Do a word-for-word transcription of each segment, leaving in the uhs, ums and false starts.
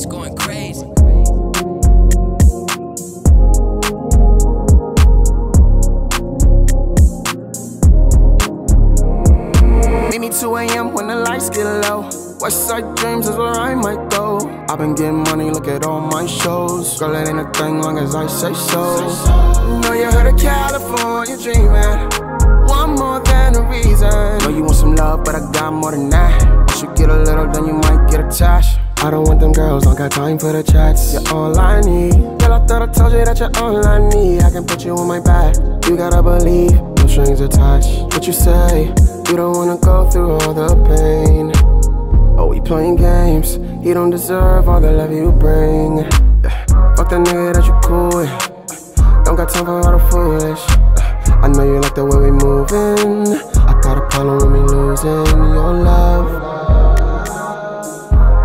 she's going crazy. Maybe two A M when the lights get low. Westside dreams is where I might go. I've been getting money, look at all my shows. Girl, it ain't a thing long as I say so. Know you heard of California dreaming. One more than a reason. Know you want some love, but I got more than that. Once you get a little, then you might get attached. I don't want them girls, don't got time for the chats. You're all I need. Girl, I thought I told you that you're all I need. I can put you on my back, you gotta believe. No strings attached. What you say? You don't wanna go through all the pain. Oh, we playing games. You don't deserve all the love you bring. uh, Fuck that nigga that you cool with. uh, Don't got time for all the foolish. uh, I know you like the way we moving. I got a problem with me losing your love.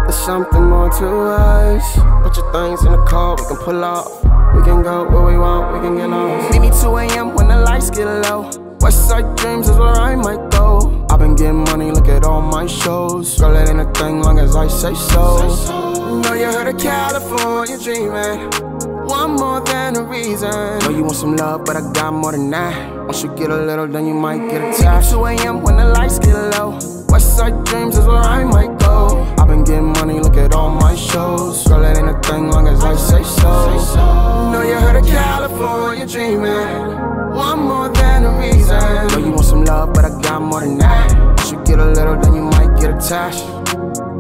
There's something more to us. Put your things in the car, we can pull off. We can go where we want, we can get lost. Meet me two A M when the lights get low. Westside dreams is where I might go. I've been getting money, look at all my shows. Girl, it ain't a thing long as I say so. Know you heard of California dreaming. One more than a reason. Know you want some love, but I got more than that. Once you get a little, then you might get attached. two A M when the lights get low. Westside dreams is where I might go. I've been getting money, look at all my shows. Girl, it ain't a thing long as I say so. Know you heard of California dreaming. One more than a reason. Know you want some love, but I got more than that. Once you get a little, then you might get attached.